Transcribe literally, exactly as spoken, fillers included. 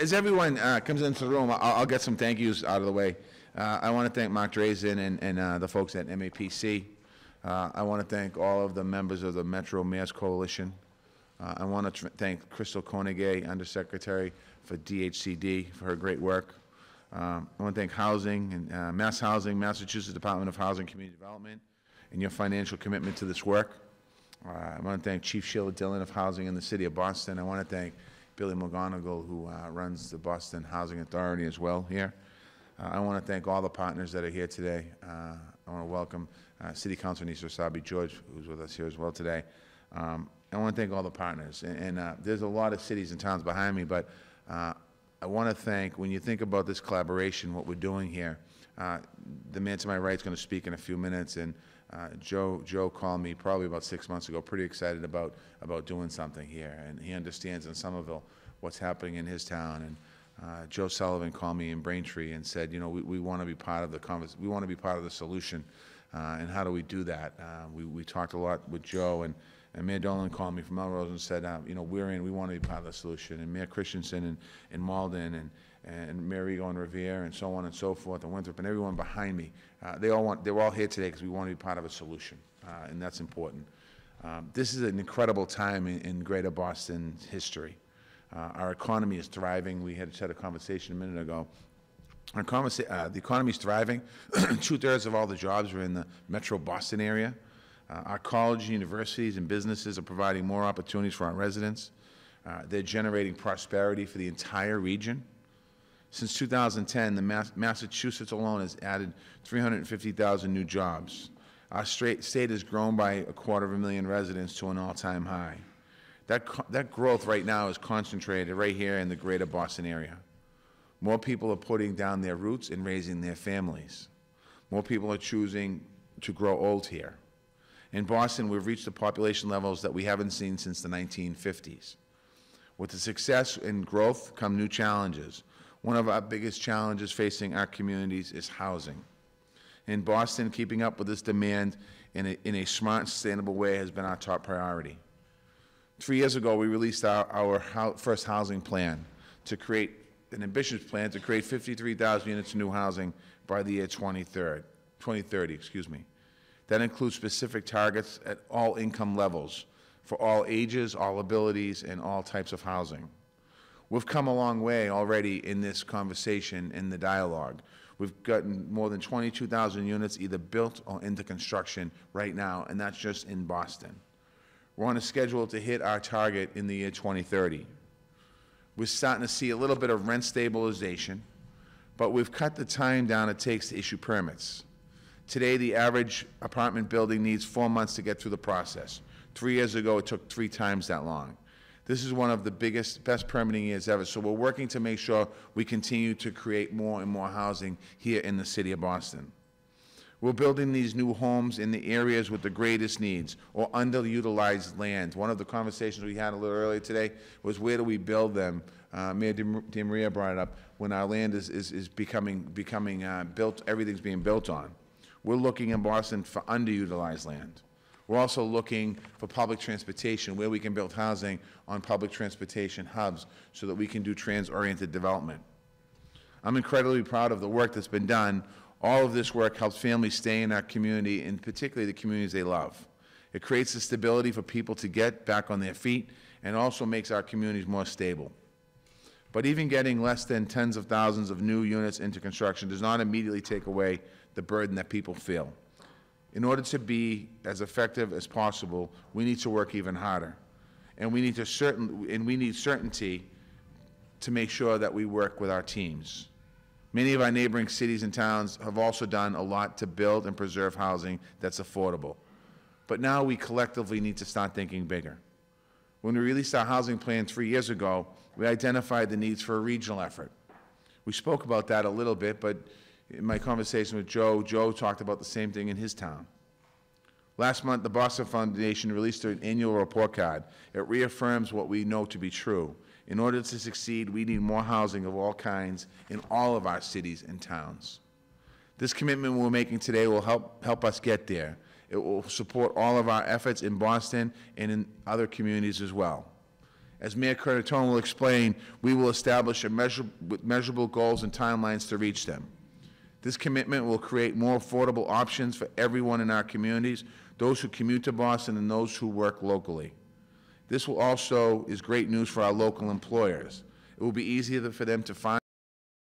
as everyone uh, comes into the room, I'll, I'll get some thank yous out of the way. Uh, I want to thank Mark Drazen and, and uh, the folks at M A P C. Uh, I want to thank all of the members of the Metro Mass Coalition. Uh, I want to thank Crystal Cornegay, Undersecretary for D H C D, for her great work. Um, I want to thank Housing and uh, Mass Housing, Massachusetts Department of Housing and Community Development, and your financial commitment to this work. Uh, I want to thank Chief Sheila Dillon of Housing in the City of Boston. I want to thank Billy McGonigal, who uh, runs the Boston Housing Authority as well here. Uh, I want to thank all the partners that are here today. Uh, I want to welcome uh, City Councilor Nisar Sabi George, who's with us here as well today. Um, I want to thank all the partners. And, and uh, there's a lot of cities and towns behind me, but uh, I want to thank, when you think about this collaboration, what we're doing here, uh, the man to my right is going to speak in a few minutes, and uh, Joe, Joe called me probably about six months ago, pretty excited about, about doing something here, and he understands in Somerville what's happening in his town. And, Uh, Joe Sullivan called me in Braintree and said, you know, we, we want to be part of the convers we want to be part of the solution, uh, and how do we do that? Uh, we, we talked a lot with Joe, and, and Mayor Dolan called me from Melrose and said, uh, you know, we're in, we want to be part of the solution. And Mayor Christensen and, and Malden and, and Mayor Ego and Revere and so on and so forth, and Winthrop and everyone behind me, uh, they all want, they're all here today because we want to be part of a solution, uh, and that's important. Um, this is an incredible time in, in Greater Boston's history. Uh, our economy is thriving. We had, had a conversation a minute ago. Our conversa uh, the economy is thriving. two thirds of all the jobs are in the Metro Boston area. Uh, our colleges, universities, and businesses are providing more opportunities for our residents. Uh, they're generating prosperity for the entire region. Since two thousand ten, the Mass Massachusetts alone has added three hundred fifty thousand new jobs. Our state has grown by a quarter of a million residents to an all-time high. That, that growth right now is concentrated right here in the Greater Boston area. More people are putting down their roots and raising their families. More people are choosing to grow old here. In Boston, we've reached the population levels that we haven't seen since the nineteen fifties. With the success and growth come new challenges. One of our biggest challenges facing our communities is housing. In Boston, keeping up with this demand in a, in a smart and sustainable way has been our top priority. Three years ago, we released our, our ho first housing plan to create an ambitious plan to create fifty-three thousand units of new housing by the year twenty thirty. Excuse me. That includes specific targets at all income levels for all ages, all abilities, and all types of housing. We've come a long way already in this conversation, in the dialogue. We've gotten more than twenty-two thousand units either built or into construction right now, and that's just in Boston. We're on a schedule to hit our target in the year twenty thirty. We're starting to see a little bit of rent stabilization, but we've cut the time down it takes to issue permits. Today, the average apartment building needs four months to get through the process. Three years ago, it took three times that long. This is one of the biggest, best permitting years ever, so we're working to make sure we continue to create more and more housing here in the city of Boston. We're building these new homes in the areas with the greatest needs or underutilized land. One of the conversations we had a little earlier today was where do we build them? Uh, Mayor DeMaria brought it up. When our land is, is, is becoming, becoming uh, built, everything's being built on. We're looking in Boston for underutilized land. We're also looking for public transportation, where we can build housing on public transportation hubs so that we can do trans-oriented development. I'm incredibly proud of the work that's been done. All of this work helps families stay in our community, and particularly the communities they love. It creates the stability for people to get back on their feet and also makes our communities more stable. But even getting less than tens of thousands of new units into construction does not immediately take away the burden that people feel. In order to be as effective as possible, we need to work even harder. And we need, to certain, and we need certainty to make sure that we work with our teams. Many of our neighboring cities and towns have also done a lot to build and preserve housing that's affordable. But now we collectively need to start thinking bigger. When we released our housing plan three years ago, we identified the needs for a regional effort. We spoke about that a little bit, but in my conversation with Joe, Joe talked about the same thing in his town. Last month, the Boston Foundation released an annual report card. It reaffirms what we know to be true. In order to succeed, we need more housing of all kinds in all of our cities and towns. This commitment we're making today will help, help us get there. It will support all of our efforts in Boston and in other communities as well. As Mayor Curtatone will explain, we will establish a measure, measurable goals and timelines to reach them. This commitment will create more affordable options for everyone in our communities, those who commute to Boston and those who work locally. This will also is great news for our local employers. It will be easier for them to find